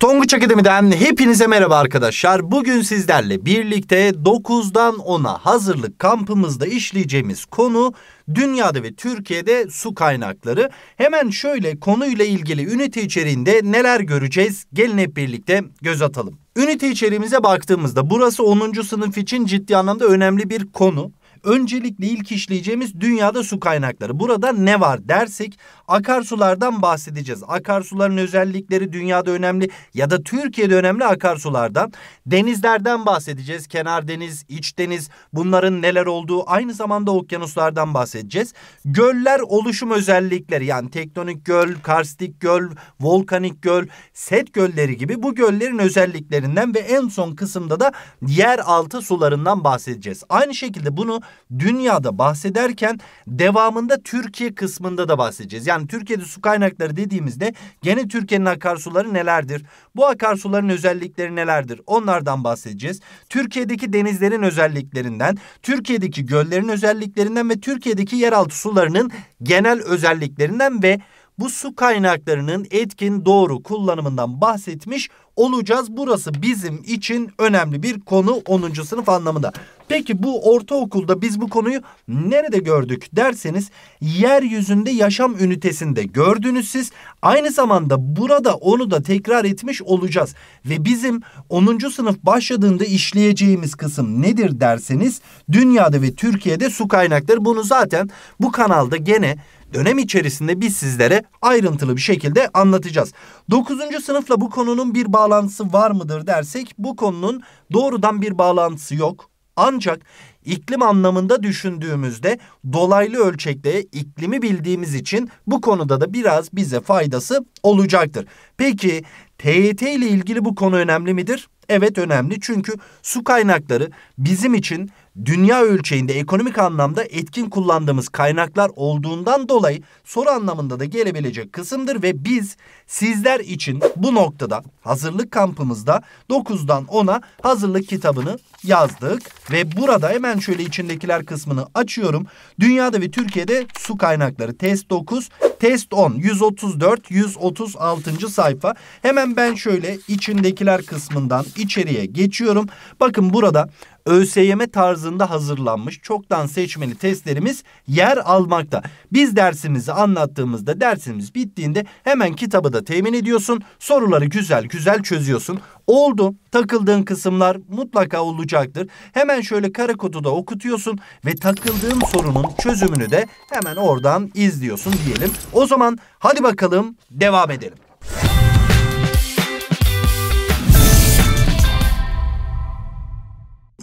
Tonguç Akademi'den hepinize merhaba arkadaşlar. Bugün sizlerle birlikte 9'dan 10'a hazırlık kampımızda işleyeceğimiz konu dünyada ve Türkiye'de su kaynakları. Hemen şöyle konuyla ilgili ünite içeriğinde neler göreceğiz? Gelin hep birlikte göz atalım. Ünite içeriğimize baktığımızda burası 10. sınıf için ciddi anlamda önemli bir konu. Öncelikle ilk işleyeceğimiz dünyada su kaynakları. Burada ne var dersek akarsulardan bahsedeceğiz. Akarsuların özellikleri dünyada önemli ya da Türkiye'de önemli akarsulardan. Denizlerden bahsedeceğiz. Kenar deniz, iç deniz, bunların neler olduğu, aynı zamanda okyanuslardan bahsedeceğiz. Göller oluşum özellikleri, yani tektonik göl, karstik göl, volkanik göl, set gölleri gibi bu göllerin özelliklerinden ve en son kısımda da yeraltı sularından bahsedeceğiz. Aynı şekilde bunu dünyada bahsederken devamında Türkiye kısmında da bahsedeceğiz. Yani Türkiye'de su kaynakları dediğimizde gene Türkiye'nin akarsuları nelerdir? Bu akarsuların özellikleri nelerdir? Onlardan bahsedeceğiz. Türkiye'deki denizlerin özelliklerinden, Türkiye'deki göllerin özelliklerinden ve Türkiye'deki yeraltı sularının genel özelliklerinden ve bu su kaynaklarının etkin, doğru kullanımından bahsetmiş olacağız. Burası bizim için önemli bir konu 10. sınıf anlamında. Peki bu ortaokulda biz bu konuyu nerede gördük derseniz yeryüzünde yaşam ünitesinde gördünüz siz. Aynı zamanda burada onu da tekrar etmiş olacağız. Ve bizim 10. sınıf başladığında işleyeceğimiz kısım nedir derseniz dünyada ve Türkiye'de su kaynakları. Bunu zaten bu kanalda gene dönem içerisinde biz sizlere ayrıntılı bir şekilde anlatacağız. 9. sınıfla bu konunun bir bağlantısı var mıdır dersek bu konunun doğrudan bir bağlantısı yok. Ancak iklim anlamında düşündüğümüzde dolaylı ölçekte iklimi bildiğimiz için bu konuda da biraz bize faydası olacaktır. Peki TYT ile ilgili bu konu önemli midir? Evet, önemli, çünkü su kaynakları bizim için dünya ölçeğinde ekonomik anlamda etkin kullandığımız kaynaklar olduğundan dolayı soru anlamında da gelebilecek kısımdır ve biz sizler için bu noktada hazırlık kampımızda 9'dan 10'a hazırlık kitabını yazdık ve burada hemen şöyle içindekiler kısmını açıyorum. Dünyada ve Türkiye'de su kaynakları test 9, test 10, 134, 136. sayfa. Hemen ben şöyle içindekiler kısmından içeriye geçiyorum. Bakın burada ÖSYM tarzında hazırlanmış çoktan seçmeli testlerimiz yer almakta. Biz dersimizi anlattığımızda dersimiz bittiğinde hemen kitabı da temin ediyorsun. Soruları güzel güzel çözüyorsun. Oldu, takıldığın kısımlar mutlaka olacaktır. Hemen şöyle kara kutuda okutuyorsun ve takıldığın sorunun çözümünü de hemen oradan izliyorsun diyelim. O zaman hadi bakalım devam edelim.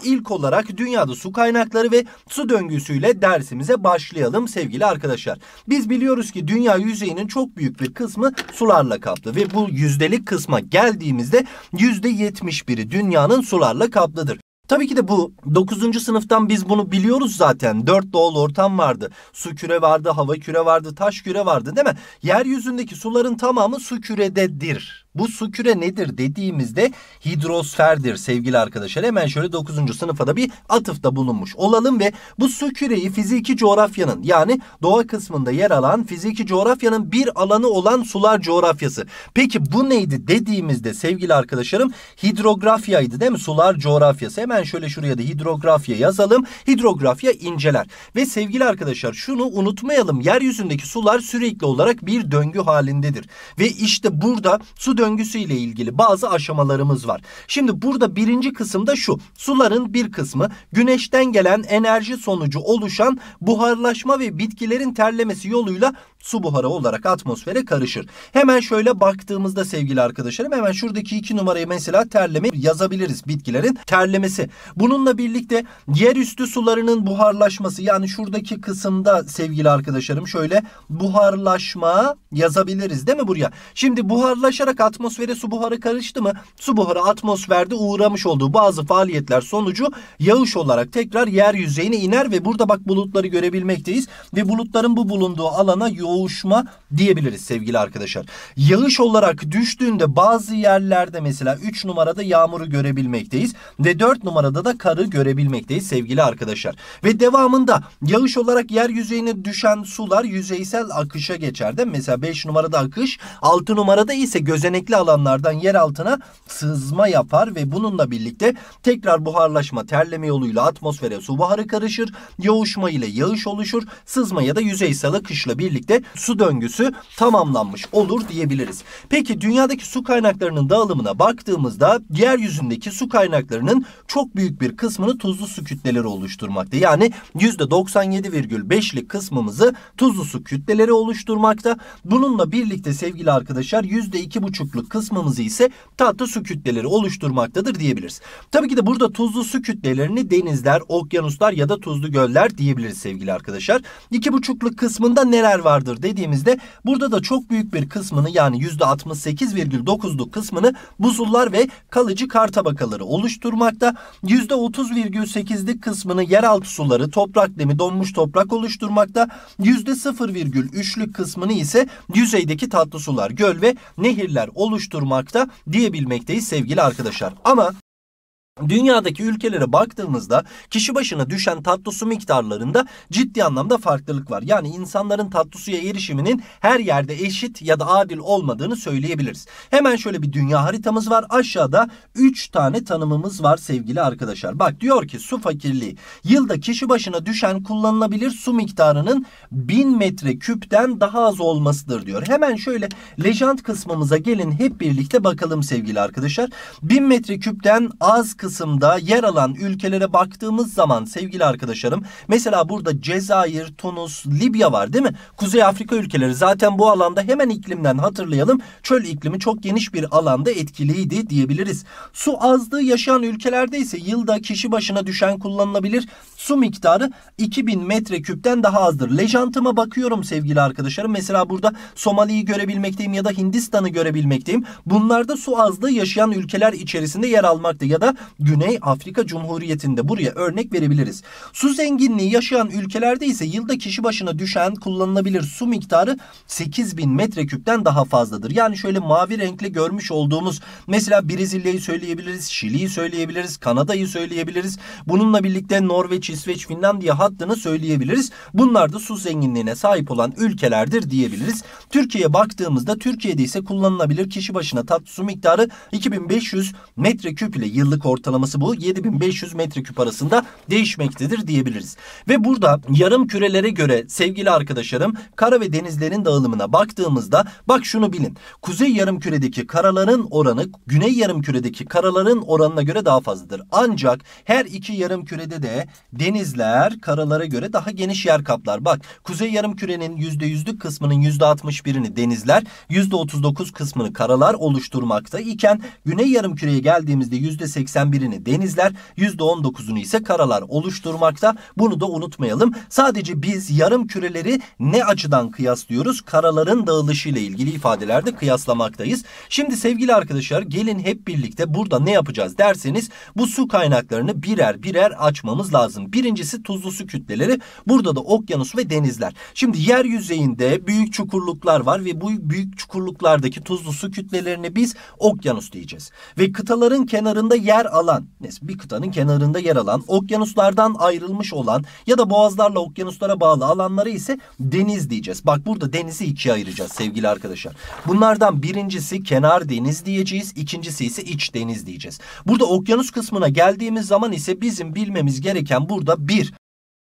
İlk olarak dünyada su kaynakları ve su döngüsüyle dersimize başlayalım sevgili arkadaşlar. Biz biliyoruz ki dünya yüzeyinin çok büyük bir kısmı sularla kaplı ve bu yüzdelik kısma geldiğimizde %71'i dünyanın sularla kaplıdır. Tabii ki de bu 9. sınıftan biz bunu biliyoruz zaten. 4 doğal ortam vardı. Su küre vardı, hava küre vardı, taş küre vardı, değil mi? Yeryüzündeki suların tamamı su kürededir. Bu su küre nedir dediğimizde hidrosferdir sevgili arkadaşlar. Hemen şöyle 9. sınıfa da bir atıfta bulunmuş olalım ve bu su küreyi fiziki coğrafyanın, yani doğa kısmında yer alan fiziki coğrafyanın bir alanı olan sular coğrafyası. Peki bu neydi dediğimizde sevgili arkadaşlarım hidrografyaydı, değil mi? Sular coğrafyası. Hemen şöyle şuraya da hidrografya yazalım. Hidrografya inceler. Ve sevgili arkadaşlar şunu unutmayalım. Yeryüzündeki sular sürekli olarak bir döngü halindedir. Ve işte burada su döngüsüyle ilgili bazı aşamalarımız var. Şimdi burada birinci kısımda şu. Suların bir kısmı güneşten gelen enerji sonucu oluşan buharlaşma ve bitkilerin terlemesi yoluyla su buharı olarak atmosfere karışır. Hemen şöyle baktığımızda sevgili arkadaşlarım hemen şuradaki 2 numarayı mesela terleme yazabiliriz. Bitkilerin terlemesi. Bununla birlikte yerüstü sularının buharlaşması, yani şuradaki kısımda sevgili arkadaşlarım şöyle buharlaşma yazabiliriz, değil mi buraya? Şimdi buharlaşarak atmosfere su buharı karıştı mı? Su buharı atmosferde uğramış olduğu bazı faaliyetler sonucu yağış olarak tekrar yer yüzeyine iner ve burada bak bulutları görebilmekteyiz ve bulutların bu bulunduğu alana yoğuşma diyebiliriz sevgili arkadaşlar. Yağış olarak düştüğünde bazı yerlerde mesela 3 numarada yağmuru görebilmekteyiz ve 4 numarada da karı görebilmekteyiz sevgili arkadaşlar. Ve devamında yağış olarak yer yüzeyine düşen sular yüzeysel akışa geçer, değil mi? Mesela 5 numarada akış, 6 numarada ise gözenek seçenekli alanlardan yer altına sızma yapar ve bununla birlikte tekrar buharlaşma, terleme yoluyla atmosfere su buharı karışır, yoğuşma ile yağış oluşur, sızma ya da yüzeysel akışla birlikte su döngüsü tamamlanmış olur diyebiliriz. Peki dünyadaki su kaynaklarının dağılımına baktığımızda yeryüzündeki su kaynaklarının çok büyük bir kısmını tuzlu su kütleleri oluşturmakta. Yani %97,5'lik kısmımızı tuzlu su kütleleri oluşturmakta. Bununla birlikte sevgili arkadaşlar %2,5'luk kısmımızı ise tatlı su kütleleri oluşturmaktadır diyebiliriz. Tabii ki de burada tuzlu su kütlelerini denizler, okyanuslar ya da tuzlu göller diyebiliriz sevgili arkadaşlar. 2,5'luk kısmında neler vardır dediğimizde burada da çok büyük bir kısmını yani %68,9'luk kısmını buzullar ve kalıcı kar tabakaları oluşturmakta. %30,8'lik kısmını yeraltı suları, toprak nemi, donmuş toprak oluşturmakta. %0,3'lük kısmını ise yüzeydeki tatlı sular, göl ve nehirler oluşturmakta diyebilmekteyiz sevgili arkadaşlar. Ama dünyadaki ülkelere baktığımızda kişi başına düşen tatlı su miktarlarında ciddi anlamda farklılık var. Yani insanların tatlı suya erişiminin her yerde eşit ya da adil olmadığını söyleyebiliriz. Hemen şöyle bir dünya haritamız var. Aşağıda 3 tane tanımımız var sevgili arkadaşlar. Bak diyor ki su fakirliği. Yılda kişi başına düşen kullanılabilir su miktarının 1000 metreküpten daha az olmasıdır diyor. Hemen şöyle lejant kısmımıza gelin hep birlikte bakalım sevgili arkadaşlar. 1000 metreküpten az kısımda yer alan ülkelere baktığımız zaman sevgili arkadaşlarım mesela burada Cezayir, Tunus, Libya var değil mi? Kuzey Afrika ülkeleri zaten bu alanda hemen iklimden hatırlayalım. Çöl iklimi çok geniş bir alanda etkiliydi diyebiliriz. Su azlığı yaşayan ülkelerde ise yılda kişi başına düşen kullanılabilir su miktarı 2000 metreküpten daha azdır. Lejantıma bakıyorum sevgili arkadaşlarım. Mesela burada Somali'yi görebilmekteyim ya da Hindistan'ı görebilmekteyim. Bunlarda su azlığı yaşayan ülkeler içerisinde yer almakta ya da Güney Afrika Cumhuriyeti'nde buraya örnek verebiliriz. Su zenginliği yaşayan ülkelerde ise yılda kişi başına düşen kullanılabilir su miktarı 8000 metreküpten daha fazladır. Yani şöyle mavi renkli görmüş olduğumuz mesela Brezilya'yı söyleyebiliriz, Şili'yi söyleyebiliriz, Kanada'yı söyleyebiliriz. Bununla birlikte Norveç, İsveç, Finlandiya hattını söyleyebiliriz. Bunlar da su zenginliğine sahip olan ülkelerdir diyebiliriz. Türkiye'ye baktığımızda Türkiye'de ise kullanılabilir kişi başına tatlı su miktarı 2500 metreküp ile yıllık ortalaması bu 7500 metreküp arasında değişmektedir diyebiliriz. Ve burada yarım kürelere göre sevgili arkadaşlarım kara ve denizlerin dağılımına baktığımızda bak şunu bilin. Kuzey yarım küredeki karaların oranı güney yarım küredeki karaların oranına göre daha fazladır. Ancak her iki yarım kürede de denizler karalara göre daha geniş yer kaplar. Bak kuzey yarım kürenin %100'lük kısmının %61'ini denizler, %39 kısmını karalar oluşturmakta iken güney yarım küreye geldiğimizde %81'ini denizler, %19'unu ise karalar oluşturmakta. Bunu da unutmayalım. Sadece biz yarım küreleri ne açıdan kıyaslıyoruz? Karaların dağılışıyla ilgili ifadelerde kıyaslamaktayız. Şimdi sevgili arkadaşlar gelin hep birlikte burada ne yapacağız derseniz bu su kaynaklarını birer birer açmamız lazım. Birincisi tuzlu su kütleleri. Burada da okyanus ve denizler. Şimdi yer yüzeyinde büyük çukurluklar var ve bu büyük çukurluklardaki tuzlu su kütlelerini biz okyanus diyeceğiz. Ve kıtaların kenarında yer alan, neyse bir kıtanın kenarında yer alan, okyanuslardan ayrılmış olan ya da boğazlarla okyanuslara bağlı alanları ise deniz diyeceğiz. Bak burada denizi ikiye ayıracağız sevgili arkadaşlar. Bunlardan birincisi kenar deniz diyeceğiz. İkincisi ise iç deniz diyeceğiz. Burada okyanus kısmına geldiğimiz zaman ise bizim bilmemiz gereken burada bir,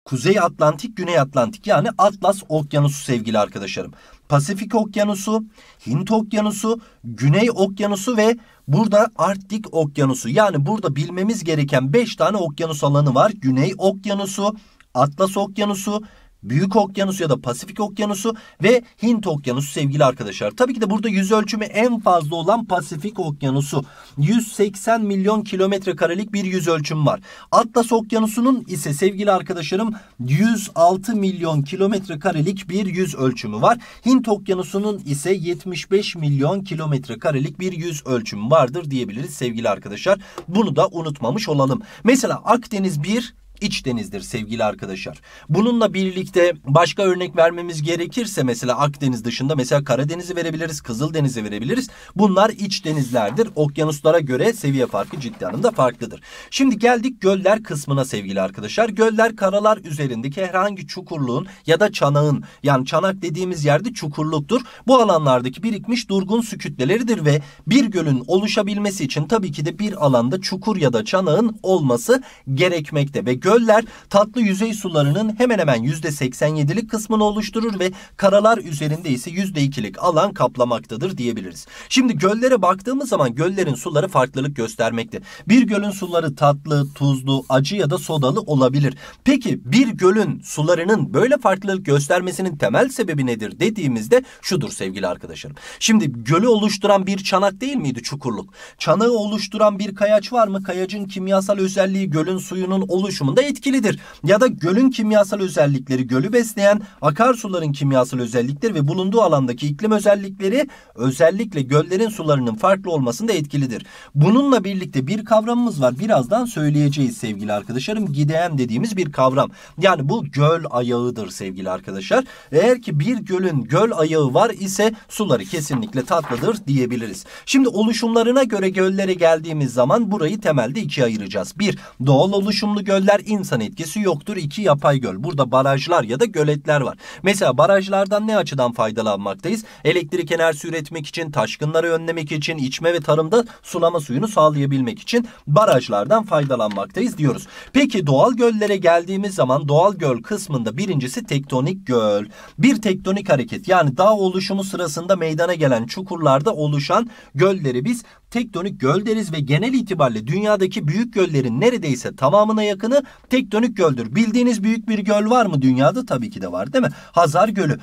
Kuzey Atlantik, Güney Atlantik yani Atlas Okyanusu sevgili arkadaşlarım. Pasifik Okyanusu, Hint Okyanusu, Güney Okyanusu ve burada Arktik Okyanusu. Yani burada bilmemiz gereken 5 tane okyanus alanı var. Güney Okyanusu, Atlas Okyanusu, Büyük Okyanusu ya da Pasifik Okyanusu ve Hint Okyanusu sevgili arkadaşlar. Tabii ki de burada yüz ölçümü en fazla olan Pasifik Okyanusu. 180 milyon kilometre karelik bir yüz ölçüm var. Atlas Okyanusu'nun ise sevgili arkadaşlarım 106 milyon kilometre karelik bir yüz ölçümü var. Hint Okyanusu'nun ise 75 milyon kilometre karelik bir yüz ölçümü vardır diyebiliriz sevgili arkadaşlar. Bunu da unutmamış olalım. Mesela Akdeniz 1, iç denizdir sevgili arkadaşlar. Bununla birlikte başka örnek vermemiz gerekirse mesela Akdeniz dışında mesela Karadeniz'i verebiliriz, Kızıldeniz'i verebiliriz. Bunlar iç denizlerdir. Okyanuslara göre seviye farkı ciddi anlamda farklıdır. Şimdi geldik göller kısmına sevgili arkadaşlar. Göller karalar üzerindeki herhangi çukurluğun ya da çanağın, yani çanak dediğimiz yerde çukurluktur. Bu alanlardaki birikmiş durgun su kütleleridir ve bir gölün oluşabilmesi için tabii ki de bir alanda çukur ya da çanağın olması gerekmekte ve göller tatlı yüzey sularının hemen hemen %87'lik kısmını oluşturur ve karalar üzerinde ise %2'lik alan kaplamaktadır diyebiliriz. Şimdi göllere baktığımız zaman göllerin suları farklılık göstermekte. Bir gölün suları tatlı, tuzlu, acı ya da sodalı olabilir. Peki bir gölün sularının böyle farklılık göstermesinin temel sebebi nedir dediğimizde şudur sevgili arkadaşlarım. Şimdi gölü oluşturan bir çanak değil miydi çukurluk? Çanağı oluşturan bir kayaç var mı? Kayacın kimyasal özelliği gölün suyunun oluşumunda etkilidir. Ya da gölün kimyasal özellikleri gölü besleyen akarsuların kimyasal özellikleri ve bulunduğu alandaki iklim özellikleri özellikle göllerin sularının farklı olmasında etkilidir. Bununla birlikte bir kavramımız var. Birazdan söyleyeceğiz sevgili arkadaşlarım. GİDEM dediğimiz bir kavram. Yani bu göl ayağıdır sevgili arkadaşlar. Eğer ki bir gölün göl ayağı var ise suları kesinlikle tatlıdır diyebiliriz. Şimdi oluşumlarına göre göllere geldiğimiz zaman burayı temelde ikiye ayıracağız. 1. Doğal oluşumlu göller, insan etkisi yoktur. 2. Yapay göl. Burada barajlar ya da göletler var. Mesela barajlardan ne açıdan faydalanmaktayız? Elektrik enerjisi üretmek için, taşkınları önlemek için, içme ve tarımda sulama suyunu sağlayabilmek için barajlardan faydalanmaktayız diyoruz. Peki doğal göllere geldiğimiz zaman doğal göl kısmında birincisi tektonik göl. Bir tektonik hareket, yani dağ oluşumu sırasında meydana gelen çukurlarda oluşan gölleri biz tektonik göl deriz ve genel itibariyle dünyadaki büyük göllerin neredeyse tamamına yakını tektonik göldür. Bildiğiniz büyük bir göl var mı dünyada? Tabii ki de var değil mi? Hazar Gölü.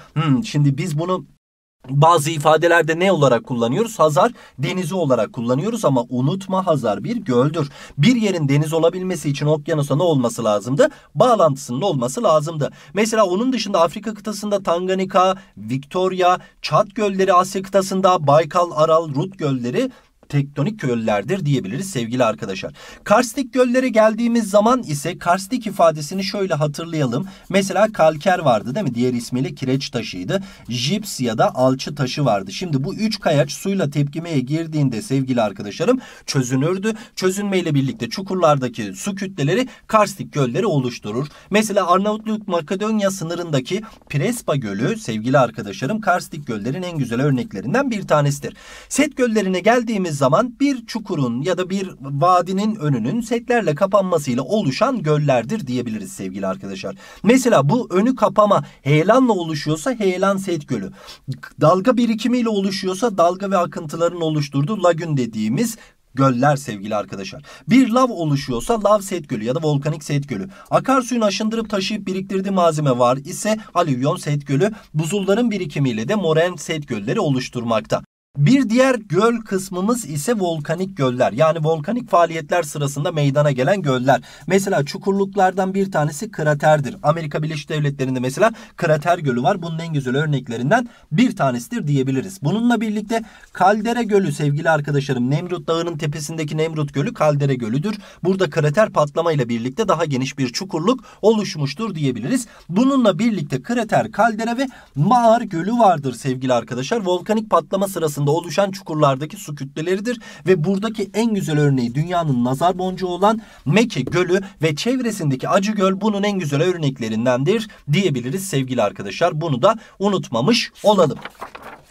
Şimdi biz bunu bazı ifadelerde ne olarak kullanıyoruz? Hazar denizi olarak kullanıyoruz ama unutma, Hazar bir göldür. Bir yerin deniz olabilmesi için okyanusa ne olması lazımdı? Bağlantısının olması lazımdı. Mesela onun dışında Afrika kıtasında Tanganyika, Victoria, Çat gölleri, Asya kıtasında Baykal, Aral, Rut gölleri tektonik göllerdir diyebiliriz sevgili arkadaşlar. Karstik göllere geldiğimiz zaman ise karstik ifadesini şöyle hatırlayalım. Mesela kalker vardı değil mi? Diğer ismiyle kireç taşıydı. Jips ya da alçı taşı vardı. Şimdi bu üç kayaç suyla tepkimeye girdiğinde sevgili arkadaşlarım çözünürdü. Çözünmeyle birlikte çukurlardaki su kütleleri karstik gölleri oluşturur. Mesela Arnavutluk-Makedonya sınırındaki Prespa Gölü sevgili arkadaşlarım karstik göllerin en güzel örneklerinden bir tanesidir. Set göllerine geldiğimiz zaman bir çukurun ya da bir vadinin önünün setlerle kapanmasıyla oluşan göllerdir diyebiliriz sevgili arkadaşlar. Mesela bu önü kapama heyelanla oluşuyorsa heyelan set gölü. Dalga birikimiyle oluşuyorsa dalga ve akıntıların oluşturduğu lagün dediğimiz göller sevgili arkadaşlar. Bir lav oluşuyorsa lav set gölü ya da volkanik set gölü. Akarsuyun aşındırıp taşıyıp biriktirdiği malzeme var ise alüvyon set gölü. Buzulların birikimiyle de moren set gölleri oluşturmakta. Bir diğer göl kısmımız ise volkanik göller. Yani volkanik faaliyetler sırasında meydana gelen göller. Mesela çukurluklardan bir tanesi kraterdir. Amerika Birleşik Devletleri'nde mesela krater gölü var. Bunun en güzel örneklerinden bir tanesidir diyebiliriz. Bununla birlikte kaldera gölü sevgili arkadaşlarım. Nemrut Dağı'nın tepesindeki Nemrut Gölü kaldera gölüdür. Burada krater patlamayla birlikte daha geniş bir çukurluk oluşmuştur diyebiliriz. Bununla birlikte krater, kaldera ve mağar gölü vardır sevgili arkadaşlar. Volkanik patlama sırasında oluşan çukurlardaki su kütleleridir ve buradaki en güzel örneği dünyanın nazar boncuğu olan Meke Gölü ve çevresindeki Acı Göl bunun en güzel örneklerindendir diyebiliriz sevgili arkadaşlar. Bunu da unutmamış olalım.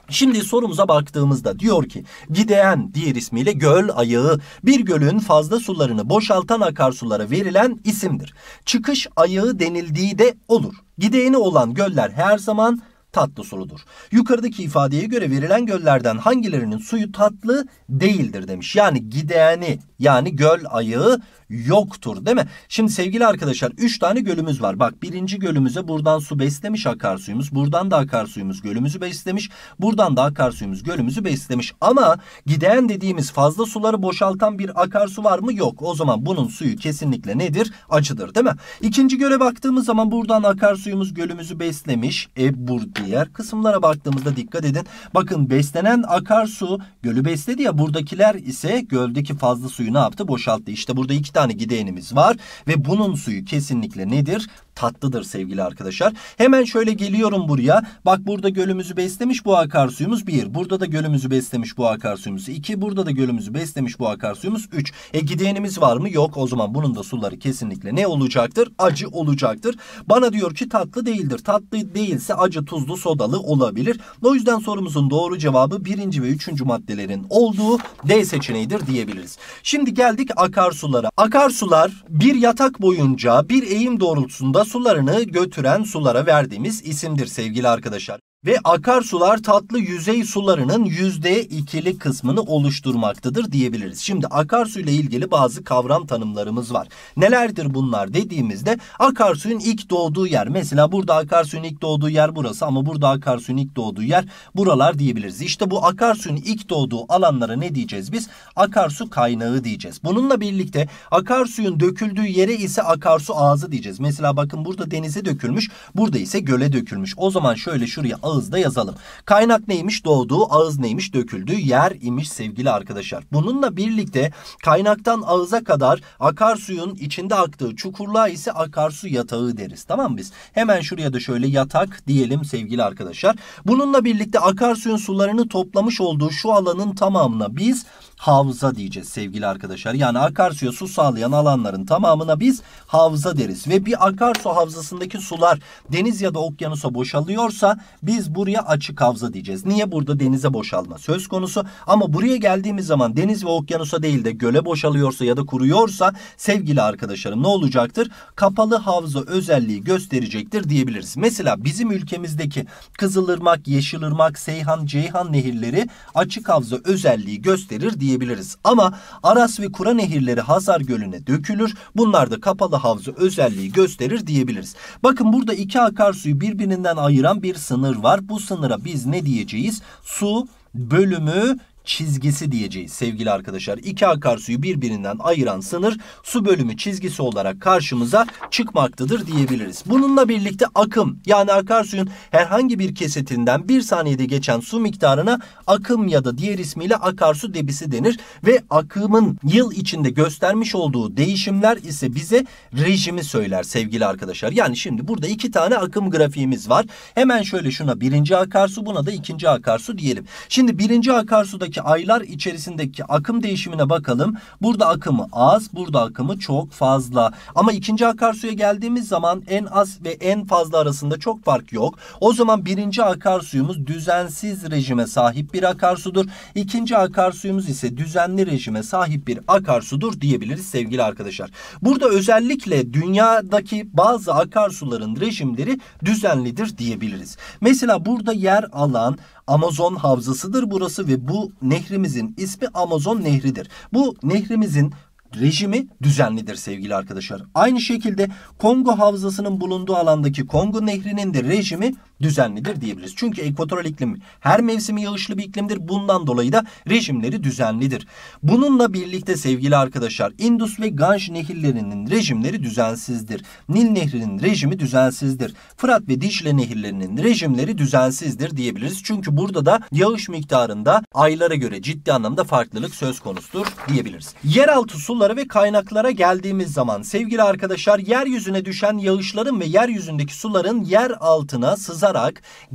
Şimdi sorumuza baktığımızda diyor ki GİDEM diğer ismiyle göl ayağı bir gölün fazla sularını boşaltan akarsulara verilen isimdir. Çıkış ayağı denildiği de olur. GİDEM'i olan göller her zaman tatlı suludur. Yukarıdaki ifadeye göre verilen göllerden hangilerinin suyu tatlı değildir demiş. Yani gideğeni, yani göl ayağı yoktur değil mi? Şimdi sevgili arkadaşlar 3 tane gölümüz var. Bak birinci gölümüze buradan su beslemiş akarsuyumuz. Buradan da akarsuyumuz gölümüzü beslemiş. Buradan da akarsuyumuz gölümüzü beslemiş. Ama gideğen dediğimiz fazla suları boşaltan bir akarsu var mı? Yok. O zaman bunun suyu kesinlikle nedir? Acıdır değil mi? İkinci göle baktığımız zaman buradan akarsuyumuz gölümüzü beslemiş. Burada geçtiği yer. Kısımlara baktığımızda dikkat edin. Bakın beslenen akarsu gölü besledi ya, buradakiler ise göldeki fazla suyu ne yaptı? Boşalttı. İşte burada iki tane gideğenimiz var ve bunun suyu kesinlikle nedir? Tatlıdır sevgili arkadaşlar. Hemen şöyle geliyorum buraya. Bak burada gölümüzü beslemiş bu akarsuyumuz 1. Burada da gölümüzü beslemiş bu akarsuyumuz 2. Burada da gölümüzü beslemiş bu akarsuyumuz 3. Gideğenimiz var mı? Yok. O zaman bunun da suları kesinlikle ne olacaktır? Acı olacaktır. Bana diyor ki tatlı değildir. Tatlı değilse acı, tuzlu, sodalı olabilir. O yüzden sorumuzun doğru cevabı 1. ve 3. maddelerin olduğu D seçeneğidir diyebiliriz. Şimdi geldik akarsulara. Akarsular bir yatak boyunca bir eğim doğrultusunda sularını götüren sulara verdiğimiz isimdir sevgili arkadaşlar. Ve akarsular tatlı yüzey sularının %2'li kısmını oluşturmaktadır diyebiliriz. Şimdi akarsuyla ilgili bazı kavram tanımlarımız var. Nelerdir bunlar dediğimizde akarsuyun ilk doğduğu yer. Mesela burada akarsuyun ilk doğduğu yer burası ama burada akarsuyun ilk doğduğu yer buralar diyebiliriz. İşte bu akarsuyun ilk doğduğu alanlara ne diyeceğiz biz? Akarsu kaynağı diyeceğiz. Bununla birlikte akarsuyun döküldüğü yere ise akarsu ağzı diyeceğiz. Mesela bakın burada denize dökülmüş, burada ise göle dökülmüş. O zaman şöyle şuraya ağızda yazalım. Kaynak neymiş? Doğduğu, ağız neymiş? Döküldüğü yer imiş sevgili arkadaşlar. Bununla birlikte kaynaktan ağıza kadar akarsuyun içinde aktığı çukurluğa ise akarsu yatağı deriz. Tamam mı biz? Hemen şuraya da şöyle yatak diyelim sevgili arkadaşlar. Bununla birlikte akarsuyun sularını toplamış olduğu şu alanın tamamına biz havza diyeceğiz sevgili arkadaşlar. Yani akarsuya su sağlayan alanların tamamına biz havza deriz. Ve bir akarsu havzasındaki sular deniz ya da okyanusa boşalıyorsa biz buraya açık havza diyeceğiz. Niye? Burada denize boşalma söz konusu. Ama buraya geldiğimiz zaman deniz ve okyanusa değil de göle boşalıyorsa ya da kuruyorsa sevgili arkadaşlarım ne olacaktır? Kapalı havza özelliği gösterecektir diyebiliriz. Mesela bizim ülkemizdeki Kızılırmak, Yeşilırmak, Seyhan, Ceyhan nehirleri açık havza özelliği gösterir diyebiliriz. Ama Aras ve Kura nehirleri Hazar Gölü'ne dökülür. Bunlar da kapalı havza özelliği gösterir diyebiliriz. Bakın burada iki akarsuyu birbirinden ayıran bir sınır var. Bu sınıra biz ne diyeceğiz? Su bölümü çizgisi diyeceğiz sevgili arkadaşlar. İki akarsuyu birbirinden ayıran sınır su bölümü çizgisi olarak karşımıza çıkmaktadır diyebiliriz. Bununla birlikte akım, yani akarsuyun herhangi bir kesitinden bir saniyede geçen su miktarına akım ya da diğer ismiyle akarsu debisi denir ve akımın yıl içinde göstermiş olduğu değişimler ise bize rejimi söyler sevgili arkadaşlar. Yani şimdi burada iki tane akım grafiğimiz var. Hemen şöyle şuna birinci akarsu, buna da ikinci akarsu diyelim. Şimdi birinci akarsudaki aylar içerisindeki akım değişimine bakalım. Burada akımı az, burada akımı çok fazla. Ama ikinci akarsuya geldiğimiz zaman en az ve en fazla arasında çok fark yok. O zaman birinci akarsuyumuz düzensiz rejime sahip bir akarsudur. İkinci akarsuyumuz ise düzenli rejime sahip bir akarsudur diyebiliriz sevgili arkadaşlar. Burada özellikle dünyadaki bazı akarsuların rejimleri düzenlidir diyebiliriz. Mesela burada yer alan Amazon havzasıdır burası ve bu nehrimizin ismi Amazon nehridir. Bu nehrimizin rejimi düzenlidir sevgili arkadaşlar. Aynı şekilde Kongo havzasının bulunduğu alandaki Kongo nehrinin de rejimi düzenlidir diyebiliriz. Çünkü ekvatoral iklim her mevsimi yağışlı bir iklimdir. Bundan dolayı da rejimleri düzenlidir. Bununla birlikte sevgili arkadaşlar Indus ve Ganj nehirlerinin rejimleri düzensizdir. Nil nehrinin rejimi düzensizdir. Fırat ve Dicle nehirlerinin rejimleri düzensizdir diyebiliriz. Çünkü burada da yağış miktarında aylara göre ciddi anlamda farklılık söz konusudur diyebiliriz. Yeraltı suları ve kaynaklara geldiğimiz zaman sevgili arkadaşlar yeryüzüne düşen yağışların ve yeryüzündeki suların yer altına sızan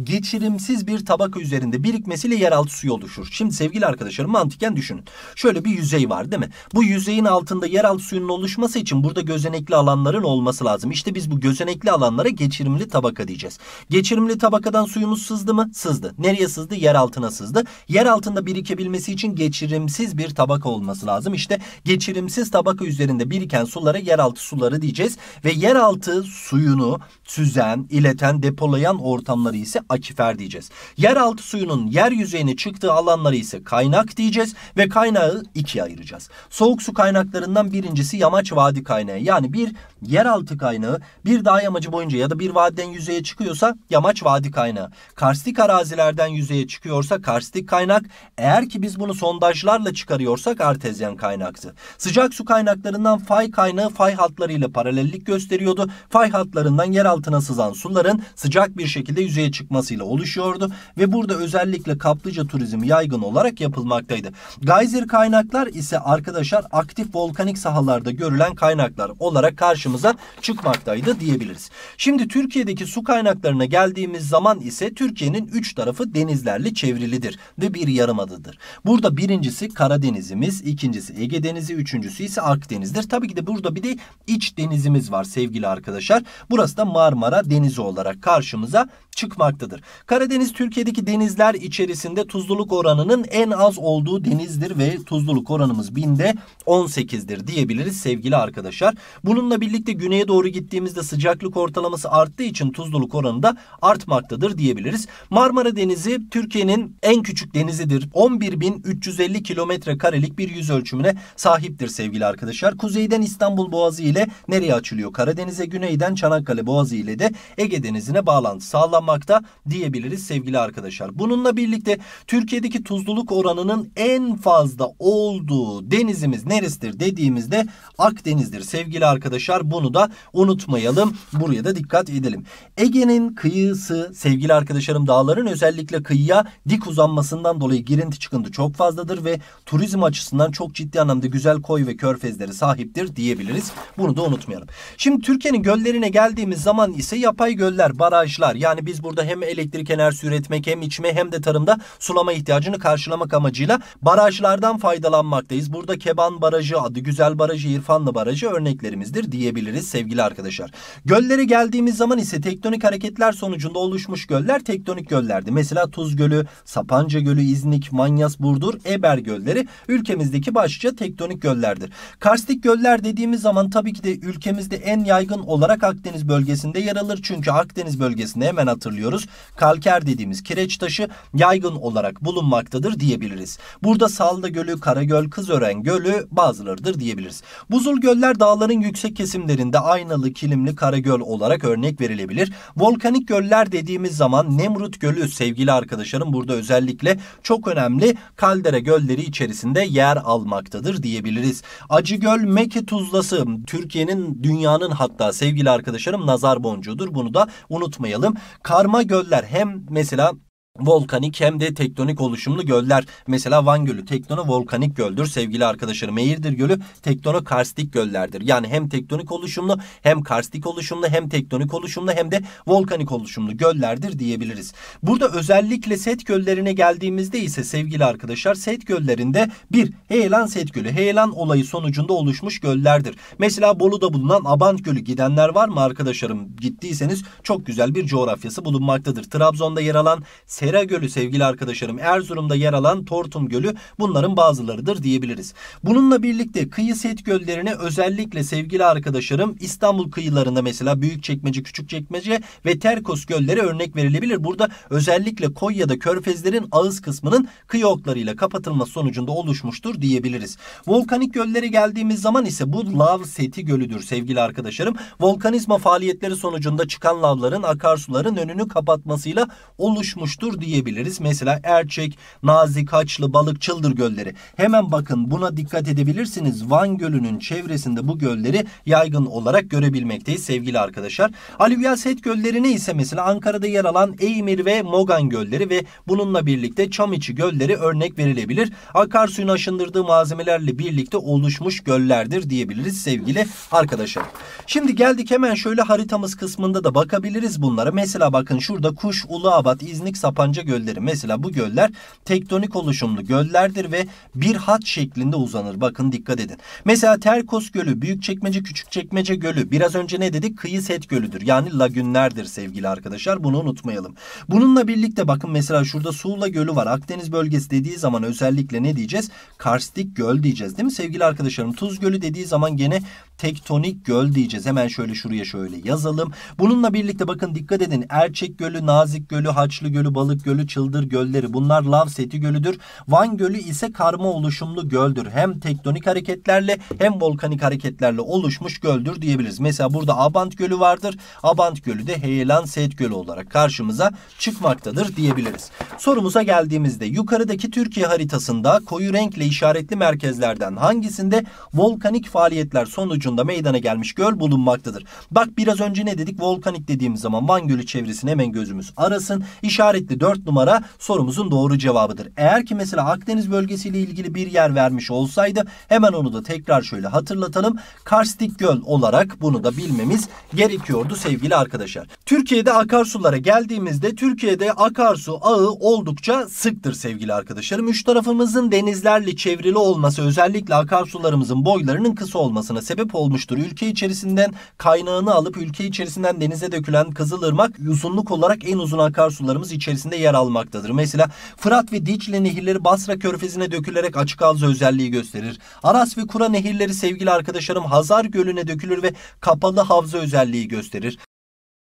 geçirimsiz bir tabaka üzerinde birikmesiyle yeraltı suyu oluşur. Şimdi sevgili arkadaşlarım mantıken düşünün. Şöyle bir yüzey var değil mi? Bu yüzeyin altında yeraltı suyunun oluşması için burada gözenekli alanların olması lazım. İşte biz bu gözenekli alanlara geçirimli tabaka diyeceğiz. Geçirimli tabakadan suyumuz sızdı mı? Sızdı. Nereye sızdı? Yer altına sızdı. Yer altında birikebilmesi için geçirimsiz bir tabaka olması lazım. İşte geçirimsiz tabaka üzerinde biriken sulara yeraltı suları diyeceğiz. Ve yeraltı suyunu süzen, ileten, depolayan ortamları ise akifer diyeceğiz. Yeraltı suyunun yer yüzeyine çıktığı alanları ise kaynak diyeceğiz ve kaynağı ikiye ayıracağız. Soğuk su kaynaklarından birincisi yamaç vadi kaynağı. Yani bir yeraltı kaynağı bir dağ yamacı boyunca ya da bir vadiden yüzeye çıkıyorsa yamaç vadi kaynağı. Karstik arazilerden yüzeye çıkıyorsa karstik kaynak. Eğer ki biz bunu sondajlarla çıkarıyorsak artezyen kaynaktı. Sıcak su kaynaklarından fay kaynağı fay hatlarıyla paralellik gösteriyordu. Fay hatlarından yer altına sızan suların sıcak bir şekilde şekilde yüzeye çıkmasıyla oluşuyordu ve burada özellikle kaplıca turizmi yaygın olarak yapılmaktaydı. Geyser kaynaklar ise arkadaşlar aktif volkanik sahalarda görülen kaynaklar olarak karşımıza çıkmaktaydı diyebiliriz. Şimdi Türkiye'deki su kaynaklarına geldiğimiz zaman ise Türkiye'nin üç tarafı denizlerle çevrilidir ve bir yarımadadır. Burada birincisi Karadeniz'imiz, ikincisi Ege Denizi, üçüncüsü ise Akdeniz'dir. Tabii ki de burada bir de iç denizimiz var sevgili arkadaşlar. Burası da Marmara Denizi olarak karşımıza çıkmaktadır. Karadeniz Türkiye'deki denizler içerisinde tuzluluk oranının en az olduğu denizdir ve tuzluluk oranımız binde 18'dir diyebiliriz sevgili arkadaşlar. Bununla birlikte güneye doğru gittiğimizde sıcaklık ortalaması arttığı için tuzluluk oranı da artmaktadır diyebiliriz. Marmara Denizi Türkiye'nin en küçük denizidir. 11.350 kilometre karelik bir yüz ölçümüne sahiptir sevgili arkadaşlar. Kuzeyden İstanbul Boğazı ile nereye açılıyor? Karadeniz'e, güneyden Çanakkale Boğazı ile de Ege Denizi'ne bağlantı sağlanmakta diyebiliriz sevgili arkadaşlar. Bununla birlikte Türkiye'deki tuzluluk oranının en fazla olduğu denizimiz neresidir dediğimizde Akdeniz'dir sevgili arkadaşlar. Bunu da unutmayalım. Buraya da dikkat edelim. Ege'nin kıyısı sevgili arkadaşlarım dağların özellikle kıyıya dik uzanmasından dolayı girinti çıkıntı çok fazladır ve turizm açısından çok ciddi anlamda güzel koy ve körfezlere sahiptir diyebiliriz. Bunu da unutmayalım. Şimdi Türkiye'nin göllerine geldiğimiz zaman ise yapay göller, barajlar, yani biz burada hem elektrik enerjisi üretmek hem içme hem de tarımda sulama ihtiyacını karşılamak amacıyla barajlardan faydalanmaktayız. Burada Keban Barajı, Adıgüzel Barajı, İrfanlı Barajı örneklerimizdir diyebiliriz sevgili arkadaşlar. Göllere geldiğimiz zaman ise tektonik hareketler sonucunda oluşmuş göller tektonik göllerdi. Mesela Tuz Gölü, Sapanca Gölü, İznik, Manyas, Burdur, Eber gölleri ülkemizdeki başlıca tektonik göllerdir. Karstik göller dediğimiz zaman tabii ki de ülkemizde en yaygın olarak Akdeniz bölgesinde yer alır. Çünkü Akdeniz bölgesinde hemen hatırlıyoruz. Kalker dediğimiz kireç taşı yaygın olarak bulunmaktadır diyebiliriz. Burada Salda Gölü, Karagöl, Kızören Gölü bazılarıdır diyebiliriz. Buzul göller dağların yüksek kesimlerinde Aynalı, Kilimli, Karagöl olarak örnek verilebilir. Volkanik göller dediğimiz zaman Nemrut Gölü sevgili arkadaşlarım burada özellikle çok önemli kaldera gölleri içerisinde yer almaktadır diyebiliriz. Acıgöl, Meke Tuzlası Türkiye'nin, dünyanın hatta sevgili arkadaşlarım nazar boncuğudur. Bunu da unutmayalım. Karma göller hem mesela volkanik hem de tektonik oluşumlu göller. Mesela Van Gölü tektono volkanik göldür sevgili arkadaşlarım. Eğirdir Gölü tektono karstik göllerdir. Yani hem tektonik oluşumlu hem karstik oluşumlu hem tektonik oluşumlu hem de volkanik oluşumlu göllerdir diyebiliriz. Burada özellikle Set göllerine geldiğimizde ise sevgili arkadaşlar Set göllerinde bir Heyelan Set Gölü. Heyelan olayı sonucunda oluşmuş göllerdir. Mesela Bolu'da bulunan Abant Gölü, gidenler var mı arkadaşlarım? Gittiyseniz çok güzel bir coğrafyası bulunmaktadır. Trabzon'da yer alan Sera Gölü sevgili arkadaşlarım, Erzurum'da yer alan Tortum Gölü bunların bazılarıdır diyebiliriz. Bununla birlikte kıyı set göllerine özellikle sevgili arkadaşlarım İstanbul kıyılarında mesela Büyükçekmece, Küçükçekmece ve Terkos gölleri örnek verilebilir. Burada özellikle Konya'da körfezlerin ağız kısmının kıyı oklarıyla kapatılması sonucunda oluşmuştur diyebiliriz. Volkanik göllere geldiğimiz zaman ise bu lav seti gölüdür sevgili arkadaşlarım. Volkanizma faaliyetleri sonucunda çıkan lavların akarsuların önünü kapatmasıyla oluşmuştur diyebiliriz. Mesela Erçek, Nazik, Haçlı, Balık, Çıldır gölleri. Hemen bakın buna dikkat edebilirsiniz. Van Gölü'nün çevresinde bu gölleri yaygın olarak görebilmekteyiz sevgili arkadaşlar. Alüvyal set göllerine ise mesela Ankara'da yer alan Eymir ve Mogan gölleri ve bununla birlikte Çamiçi gölleri örnek verilebilir. Akarsuyun aşındırdığı malzemelerle birlikte oluşmuş göllerdir diyebiliriz sevgili arkadaşlar. Şimdi geldik hemen şöyle haritamız kısmında da bakabiliriz bunlara. Mesela bakın şurada Kuş, Uluabat, İznik, Sapanca gölleri. Mesela bu göller tektonik oluşumlu göllerdir ve bir hat şeklinde uzanır. Bakın dikkat edin. Mesela Terkos Gölü, Büyükçekmece, Küçükçekmece Gölü. Biraz önce ne dedik? Kıyı set gölüdür. Yani lagünlerdir sevgili arkadaşlar. Bunu unutmayalım. Bununla birlikte bakın mesela şurada Suğla Gölü var. Akdeniz bölgesi dediği zaman özellikle ne diyeceğiz? Karstik göl diyeceğiz değil mi sevgili arkadaşlarım? Tuz Gölü dediği zaman gene tektonik göl diyeceğiz. Hemen şöyle şuraya şöyle yazalım. Bununla birlikte bakın dikkat edin. Erçek Gölü, Nazik Gölü, Haçlı Gölü, Balık Balık Gölü, Çıldır gölleri bunlar lav seti gölüdür. Van Gölü ise karma oluşumlu göldür. Hem tektonik hareketlerle hem volkanik hareketlerle oluşmuş göldür diyebiliriz. Mesela burada Abant Gölü vardır. Abant Gölü de heyelan set gölü olarak karşımıza çıkmaktadır diyebiliriz. Sorumuza geldiğimizde yukarıdaki Türkiye haritasında koyu renkle işaretli merkezlerden hangisinde volkanik faaliyetler sonucunda meydana gelmiş göl bulunmaktadır? Bak biraz önce ne dedik? Volkanik dediğimiz zaman Van Gölü çevresine hemen gözümüz arasın. İşaretli 4 numara sorumuzun doğru cevabıdır. Eğer ki mesela Akdeniz bölgesiyle ilgili bir yer vermiş olsaydı hemen onu da tekrar şöyle hatırlatalım. Karstik Göl olarak bunu da bilmemiz gerekiyordu sevgili arkadaşlar. Türkiye'de akarsulara geldiğimizde Türkiye'de akarsu ağı oldukça sıktır sevgili arkadaşlarım. Üç tarafımızın denizlerle çevrili olması özellikle akarsularımızın boylarının kısa olmasına sebep olmuştur. Ülke içerisinden kaynağını alıp ülke içerisinden denize dökülen Kızılırmak uzunluk olarak en uzun akarsularımız içerisinde yer almaktadır. Mesela Fırat ve Dicle nehirleri Basra körfezine dökülerek açık havza özelliği gösterir. Aras ve Kura nehirleri sevgili arkadaşlarım Hazar gölüne dökülür ve kapalı havza özelliği gösterir.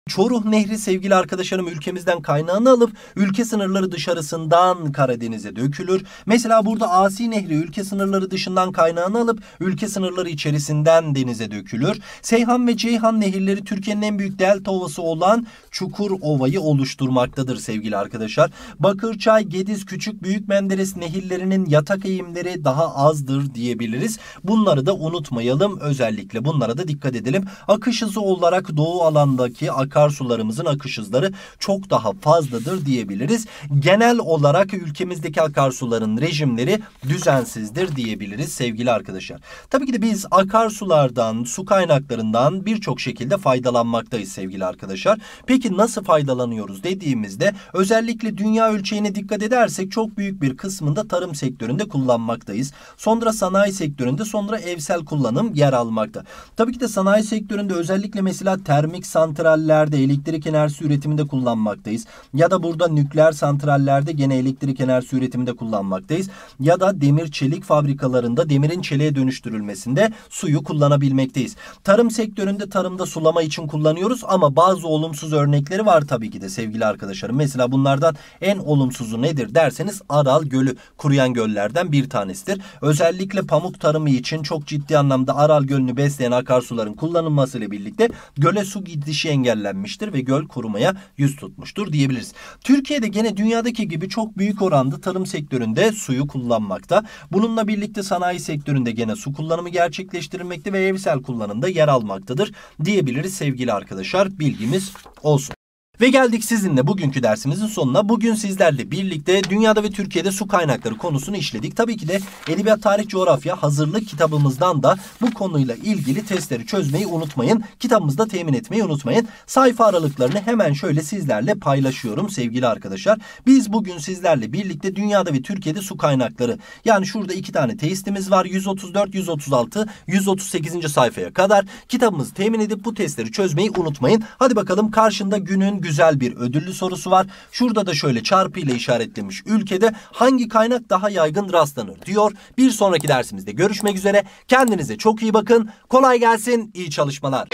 Çoruh Nehri sevgili arkadaşlarım ülkemizden kaynağını alıp ülke sınırları dışarısından Karadeniz'e dökülür. Mesela burada Asi Nehri ülke sınırları dışından kaynağını alıp ülke sınırları içerisinden denize dökülür. Seyhan ve Ceyhan nehirleri Türkiye'nin en büyük delta ovası olan Çukurova'yı oluşturmaktadır sevgili arkadaşlar. Bakırçay, Gediz, Küçük, Büyükmenderes nehirlerinin yatak eğimleri daha azdır diyebiliriz. Bunları da unutmayalım. Özellikle bunlara da dikkat edelim. Akış hızı olarak doğu alandaki akarsularımızın akış hızları çok daha fazladır diyebiliriz. Genel olarak ülkemizdeki akarsuların rejimleri düzensizdir diyebiliriz sevgili arkadaşlar. Tabii ki de biz akarsulardan, su kaynaklarından birçok şekilde faydalanmaktayız sevgili arkadaşlar. Peki nasıl faydalanıyoruz dediğimizde özellikle dünya ölçeğine dikkat edersek çok büyük bir kısmında tarım sektöründe kullanmaktayız. Sonra sanayi sektöründe, sonra evsel kullanım yer almakta. Tabii ki de sanayi sektöründe özellikle mesela termik santraller elektrik enerjisi üretiminde kullanmaktayız. Ya da burada nükleer santrallerde gene elektrik enerjisi üretiminde kullanmaktayız. Ya da demir çelik fabrikalarında demirin çeliğe dönüştürülmesinde suyu kullanabilmekteyiz. Tarım sektöründe tarımda sulama için kullanıyoruz ama bazı olumsuz örnekleri var tabii ki de sevgili arkadaşlarım. Mesela bunlardan en olumsuzu nedir derseniz Aral Gölü kuruyan göllerden bir tanesidir. Özellikle pamuk tarımı için çok ciddi anlamda Aral Gölü'nü besleyen akarsuların kullanılmasıyla birlikte göle su gidişi engellenmiştir ve göl korumaya yüz tutmuştur diyebiliriz. Türkiye'de gene dünyadaki gibi çok büyük oranda tarım sektöründe suyu kullanmakta. Bununla birlikte sanayi sektöründe gene su kullanımı gerçekleştirilmekte ve evsel kullanımda yer almaktadır diyebiliriz sevgili arkadaşlar. Bilgimiz olsun. Ve geldik sizinle bugünkü dersimizin sonuna. Bugün sizlerle birlikte dünyada ve Türkiye'de su kaynakları konusunu işledik. Tabii ki de Edebiyat, Tarih, Coğrafya hazırlık kitabımızdan da bu konuyla ilgili testleri çözmeyi unutmayın. Kitabımızda temin etmeyi unutmayın. Sayfa aralıklarını hemen şöyle sizlerle paylaşıyorum sevgili arkadaşlar. Biz bugün sizlerle birlikte dünyada ve Türkiye'de su kaynakları, yani şurada iki tane testimiz var. 134, 136, 138. sayfaya kadar kitabımızı temin edip bu testleri çözmeyi unutmayın. Hadi bakalım, karşında günün güzel bir ödüllü sorusu var. Şurada da şöyle çarpıyla işaretlemiş. Ülkede hangi kaynak daha yaygın rastlanır diyor. Bir sonraki dersimizde görüşmek üzere. Kendinize çok iyi bakın. Kolay gelsin. İyi çalışmalar.